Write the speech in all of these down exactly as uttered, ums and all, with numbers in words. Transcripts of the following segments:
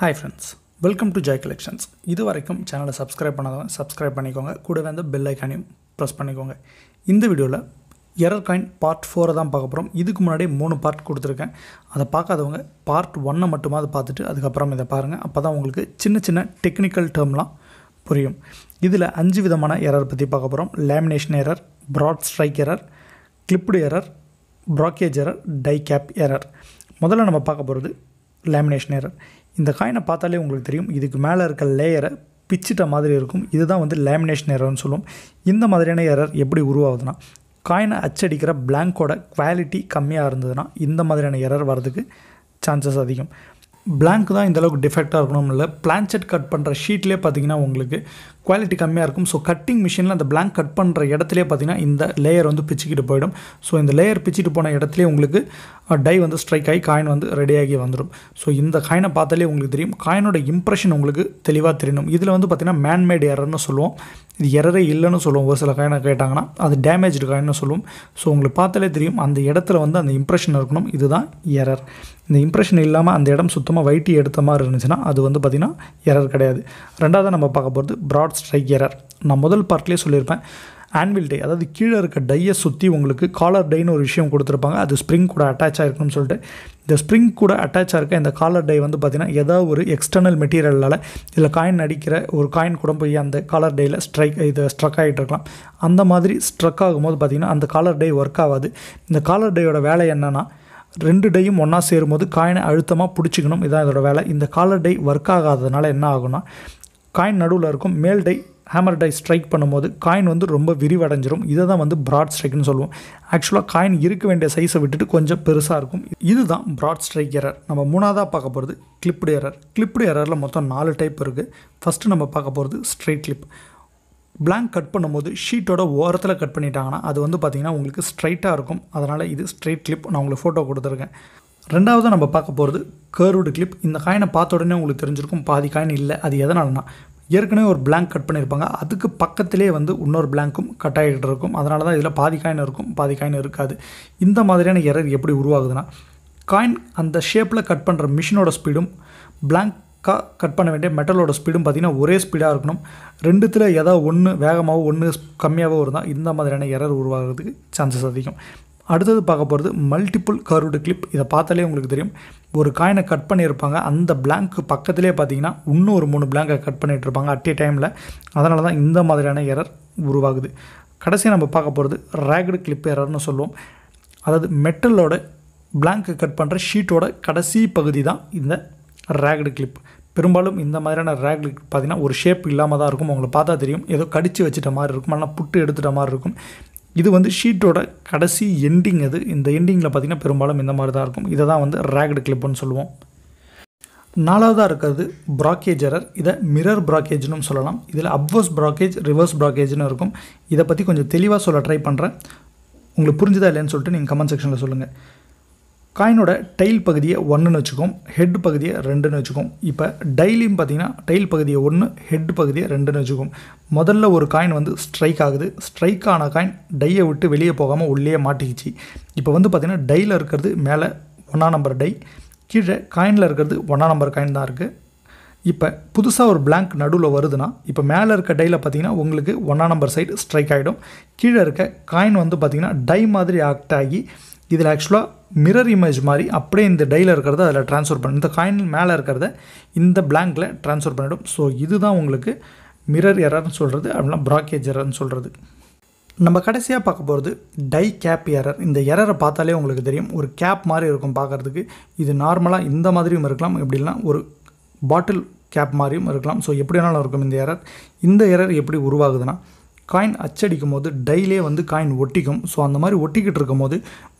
Hi friends, welcome to Jai Collections. இது வரைக்கும் சேனலை சப்ஸ்கிரைப் பண்ணாதவங்க சப்ஸ்கிரைப் பண்ணிக்கோங்க, கூடவே அந்த பெல் ஐக்கானையும் ப்ரெஸ் பண்ணிக்கோங்க. இந்த வீடியோவில் எரர் காயின் பார்ட் ஃபோரை தான் பார்க்க போகிறோம். இதுக்கு முன்னாடி மூணு பார்ட் கொடுத்துருக்கேன், அதை பார்க்காதவங்க பார்ட் ஒன்னை மட்டுமாவது பார்த்துட்டு அதுக்கப்புறம் இதை பாருங்கள். அப்போ தான் உங்களுக்கு சின்ன சின்ன டெக்னிக்கல் டேர்ம்லாம் புரியும். இதில் அஞ்சு விதமான எரர் பற்றி பார்க்க போகிறோம். Lamination error, broad strike error, clipped error, breakage error, die cap error. முதல்ல நம்ம பார்க்க போகிறது லேமினேஷன் எரர். இந்த காயினை பார்த்தாலே உங்களுக்கு தெரியும், இதுக்கு மேலே இருக்க லேயரை பிச்சிட்ட மாதிரி இருக்கும். இதுதான் வந்து லேமினேஷன் எரர்னு சொல்லுவோம். இந்த மாதிரியான எரர் எப்படி உருவாகுதுன்னா, காயினை அச்சடிக்கிற பிளாங்கோட குவாலிட்டி கம்மியாக இருந்ததுன்னா இந்த மாதிரியான எரர் வர்றதுக்கு சான்சஸ் அதிகம். பிளாங்க் தான் இந்தளவுக்கு டிஃபெக்டாக இருக்கணும் இல்லை. பிளான்செட் கட் பண்ணுற ஷீட்லேயே பார்த்திங்கன்னா உங்களுக்கு குவாலிட்டி கம்மியாக இருக்கும். ஸோ கட்டிங் மிஷினில் அந்த பிளாங்க் கட் பண்ணுற இடத்துலேயே பார்த்திங்கன்னா இந்த லேயர் வந்து பிச்சுக்கிட்டு போயிடும். ஸோ இந்த லேயர் பிச்சுட்டு போன இடத்துலேயே உங்களுக்கு டை வந்து ஸ்ட்ரைக் ஆகி காயின் வந்து ரெடியாகி வந்துடும். ஸோ இந்த காயினை பார்த்தாலே உங்களுக்கு தெரியும், காயினோட இம்ப்ரெஷன் உங்களுக்கு தெளிவாக தெரியணும். இதில் வந்து பார்த்திங்கன்னா மேன்மேட் எரர்னு சொல்லுவோம், இது எரரே இல்லைன்னு சொல்லுவோம். ஒரு சில காயினை கேட்டாங்கன்னா அது டேமேஜ்டு காயின்னு சொல்லுவோம். ஸோ உங்களுக்கு பார்த்தாலே தெரியும், அந்த இடத்துல வந்து அந்த இம்ப்ரெஷன் இருக்கணும். இதுதான் எரர். இந்த இம்ப்ரெஷன் இல்லாமல் அந்த இடம் சுத்தமாக வைட்டி எடுத்த மாதிரி இருந்துச்சுன்னா அது வந்து பார்த்திங்கன்னா எரர் கிடையாது. ரெண்டாவது நம்ம பார்க்க போகிறது ப்ராட் ஸ்ட்ரைக் எரர். நான் முதல் பார்ட்லேயே சொல்லியிருப்பேன், ஆன்வில் டை, அதாவது கீழே இருக்க டையை சுற்றி உங்களுக்கு காலர் டைன்னு ஒரு விஷயம் கொடுத்துருப்பாங்க, அது ஸ்ப்ரிங் கூட அட்டாச் ஆகிருக்குன்னு சொல்லிட்டு, இந்த ஸ்ப்ரிங் கூட அட்டாச்சாக இருக்க இந்த காலர் டை வந்து பார்த்திங்கன்னா ஏதாவது ஒரு எக்ஸ்டர்னல் மெட்டீரியலால் இதில் காயின் அடிக்கிற ஒரு காயின் கூட போய் அந்த காலர் டையில் ஸ்ட்ரைக் இது ஸ்ட்ரக் ஆகிட்டு இருக்கலாம். அந்த மாதிரி ஸ்ட்ரக் ஆகும்போது பார்த்திங்கன்னா அந்த காலர் டை ஒர்க் ஆகாது. இந்த காலர் டையோட வேலை என்னென்னா, ரெண்டு டையும் ஒன்றா சேரும்போது காயினை அழுத்தமாக பிடிச்சிக்கணும், இதான் இதோட வேலை. இந்த காலர் டை ஒர்க் ஆகாததுனால என்ன ஆகும்னா, காயின் நடுவில் இருக்கும் மேல் டை ஹேமர் டை ஸ்ட்ரைக் பண்ணும்போது காயின் வந்து ரொம்ப விரிவடைஞ்சிரும். இதை தான் வந்து ப்ராட் ஸ்ட்ரைக்னு சொல்லுவோம். ஆக்சுவலாக காயின் இருக்க வேண்டிய சைஸை விட்டுட்டு கொஞ்சம் பெருசாக இருக்கும். இதுதான் ப்ராட் ஸ்ட்ரைக் எரர். நம்ம மூணாவதாக பார்க்க போகிறது கிளிப்டு எரர். கிளிப்டு எரரில் மொத்தம் நாலு டைப் இருக்குது. ஃபஸ்ட்டு நம்ம பார்க்க போகிறது ஸ்ட்ரைட் கிளிப். பிளாங்க் கட் பண்ணும்போது ஷீட்டோட ஓரத்தில் கட் பண்ணிட்டாங்கன்னா அது வந்து பார்த்திங்கன்னா உங்களுக்கு ஸ்ட்ரைட்டாக இருக்கும், அதனால் இது ஸ்ட்ரைட் கிளிப். நான் உங்களுக்கு ஃபோட்டோ கொடுத்துருக்கேன். ரெண்டாவது நம்ம பார்க்க போகிறது கர்வ்டு கிளிப். இந்த காயினை பார்த்த உடனே உங்களுக்கு தெரிஞ்சிருக்கும் பாதி காயின் இல்லை. அது எதனாலனா, ஏற்கனவே ஒரு பிளாங்க் கட் பண்ணியிருப்பாங்க, அதுக்கு பக்கத்திலே வந்து இன்னொரு பிளாங்க்கும் கட் ஆகிட்டு இருக்கும். அதனால தான் இதில் பாதி காயின் இருக்கும் பாதி காயின் இருக்காது. இந்த மாதிரியான எரர் எப்படி உருவாகுதுன்னா, காயின் அந்த ஷேப்பில் கட் பண்ணுற மிஷினோட ஸ்பீடும் பிளாங்க் கட் பண்ண வேண்டிய மெட்டலோட ஸ்பீடும் பார்த்திங்கன்னா ஒரே ஸ்பீடாக இருக்கணும். ரெண்டுத்தில் ஏதாவது ஒன்று வேகமாகவோ ஒன்று கம்மியாகவோ இருந்தால் இந்த மாதிரியான எரர் உருவாகிறதுக்கு சான்சஸ் அதிகம். அடுத்தது பார்க்க போகிறது மல்டிபிள் கர்வ்டு கிளிப். இதை பார்த்தாலே உங்களுக்கு தெரியும், ஒரு காயினை கட் பண்ணியிருப்பாங்க, அந்த பிளாங்க்கு பக்கத்திலே பார்த்திங்கன்னா இன்னும் ஒரு மூணு பிளாங்கை கட் பண்ணிகிட்டு இருப்பாங்க அட் ஏ டைமில். அதனால தான் இந்த மாதிரியான எரர் உருவாகுது. கடைசியாக நம்ம பார்க்க போகிறது ராக்டு கிளிப் எரர்னு சொல்லுவோம். அதாவது மெட்டலோட பிளாங்க்கு கட் பண்ணுற ஷீட்டோட கடைசி பகுதி தான் இந்த ராக்டு கிளிப். பெரும்பாலும் இந்த மாதிரியான ராக்டு கிளிப் பார்த்திங்கன்னா ஒரு ஷேப் இல்லாமல் தான் இருக்கும். உங்களை பார்த்தா தெரியும், ஏதோ கடிச்சு வச்சுட்ட மாதிரி இருக்கும், ஆனால் புட்டு எடுத்துகிட்ட மாதிரி இருக்கும். இது வந்து ஷீட்டோட கடைசி எண்டிங். அது இந்த எண்டிங்கில் பார்த்திங்கன்னா பெரும்பாலும் இந்த மாதிரி தான் இருக்கும். இதை தான் வந்து ராக்டு கிளிப்புன்னு சொல்லுவோம். நாலாவதாக இருக்கிறது ப்ராக்கேஜ் எரர். இதை மிரர் ப்ராக்கேஜ்னு சொல்லலாம். இதில் அப்வர்ஸ் ப்ராக்கேஜ், ரிவர்ஸ் ப்ராக்கேஜ்னு இருக்கும். இதை பற்றி கொஞ்சம் தெளிவாக சொல்ல ட்ரை பண்ணுறேன். உங்களுக்கு புரிஞ்சுதா இல்லைன்னு சொல்லிட்டு நீங்கள் கமெண்ட் செக்ஷனில் சொல்லுங்கள். காயினோட டைல் பகுதியை ஒன்றுன்னு வச்சுக்கோம், ஹெட் பகுதியை ரெண்டுன்னு வச்சுக்கோம். இப்போ டைலையும் பார்த்திங்கன்னா டைல் பகுதியை ஒன்று, ஹெட் பகுதியை ரெண்டுன்னு வச்சுக்கோம். முதல்ல ஒரு காயின் வந்து ஸ்ட்ரைக் ஆகுது. ஸ்ட்ரைக் ஆன காயின் டையை விட்டு வெளியே போகாமல் உள்ளே மாட்டிக்கிச்சு. இப்போ வந்து பார்த்திங்கன்னா டையில் இருக்கிறது மேலே ஒன்றா நம்பர் டை, கீழே காயினில் இருக்கிறது ஒன்றா நம்பர் காயின் தான் இருக்குது. இப்போ புதுசாக ஒரு பிளாங்க் நடுவில் வருதுன்னா, இப்போ மேலே இருக்க டையில் பார்த்திங்கன்னா உங்களுக்கு ஒன்றா நம்பர் சைடு ஸ்ட்ரைக் ஆகிடும். கீழே இருக்க காயின் வந்து பார்த்திங்கன்னா டை மாதிரி ஆக்ட் ஆகி, இதில் ஆக்சுவலாக மிரர் இமேஜ் மாதிரி அப்படியே இந்த டையில் இருக்கிறத அதில் ட்ரான்ஸ்ஃபர் பண்ணி, இந்த காயின் மேலே இருக்கிறத இந்த பிளாங்கில் ட்ரான்ஸ்ஃபர் பண்ணிவிடும். ஸோ இதுதான் உங்களுக்கு மிரர் எரர்னு சொல்கிறது, அப்படின்னா ப்ராக்கேஜ் எரர்னு சொல்கிறது. நம்ம கடைசியாக பார்க்க போகிறது டை கேப் எரர். இந்த எரரை பார்த்தாலே உங்களுக்கு தெரியும், ஒரு கேப் மாதிரி இருக்கும் பார்க்குறதுக்கு. இது நார்மலாக இந்த மாதிரியும் இருக்கலாம், எப்படின்னா ஒரு பாட்டில் கேப் மாதிரியும் இருக்கலாம். ஸோ எப்படி வேணாலும் இருக்கும் இந்த எரர். இந்த எரர் எப்படி உருவாகுதுன்னா, காயின் அச்சடிக்கும் போது டைலே வந்து காயின் ஒட்டிக்கும். ஸோ அந்த மாதிரி ஒட்டிக்கிட்டு இருக்கும் போது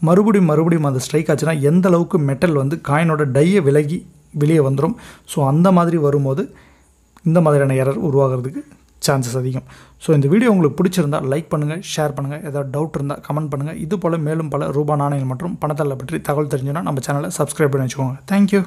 மறுபடியும் மறுபடியும் அந்த ஸ்ட்ரைக் ஆச்சுன்னா எந்த அளவுக்கு மெட்டல் வந்து காயினோட டையை விலகி வெளியே வந்துடும். ஸோ அந்த மாதிரி வரும்போது இந்த மாதிரியான எரர் உருவாகிறதுக்கு சான்சஸ் அதிகம். ஸோ இந்த வீடியோ உங்களுக்கு பிடிச்சிருந்தால் லைக் பண்ணுங்கள், ஷேர் பண்ணுங்கள். ஏதாவது டவுட் இருந்தால் கமெண்ட் பண்ணுங்கள். இது போல் மேலும் பல ரூபா நாணயங்கள் மற்றும் பணத்தால் பற்றி தகவல் தெரிஞ்சுன்னா நம்ம சேனலை சப்ஸ்கிரைப் பண்ணி வச்சுக்கோங்க. தேங்க்யூ.